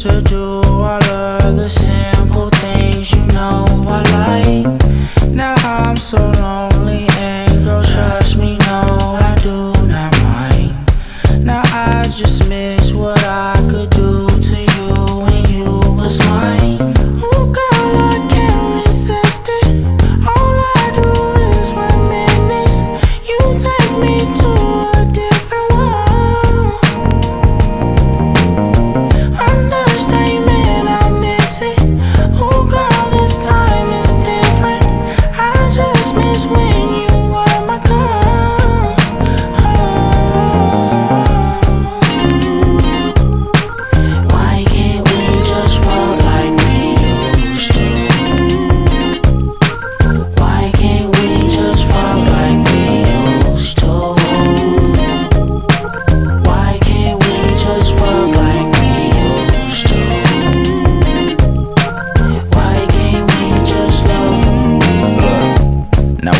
To do all of the simple things you know I like. Now I'm so lonely, and girl, trust me, no, I do not mind. Now I just miss what I could do to you when you was mine. Oh girl, I can't resist it. All I do is reminisce. You take me to a different world.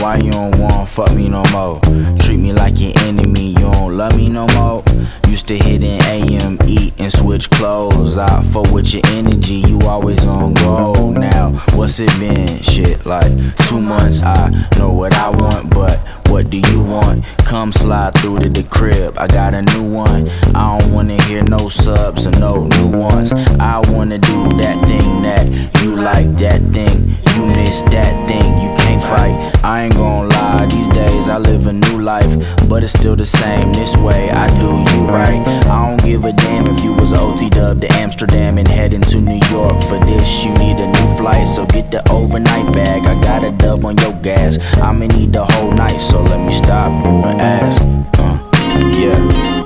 Why you don't wanna fuck me no more? Treat me like your enemy, you don't love me no more. Used to hit an AM, eat and switch clothes. I fuck with your energy, you always on go. Now, what's it been? Shit, like 2 months. I know what I want, but what do you want? Come slide through to the crib, I got a new one. I don't wanna hear no subs or no nuance. I wanna do that thing that you like, that thing you miss, that thing you can't fight. I ain't gon' lie, these days I live a new life, but it's still the same. This way I do you right. I don't give a damn if you was OT'd to Amsterdam and heading to New York. For this you need a new flight, so get the overnight bag. I got a dub on your gas, I'ma need the whole night, so let me stop you and ask. Yeah.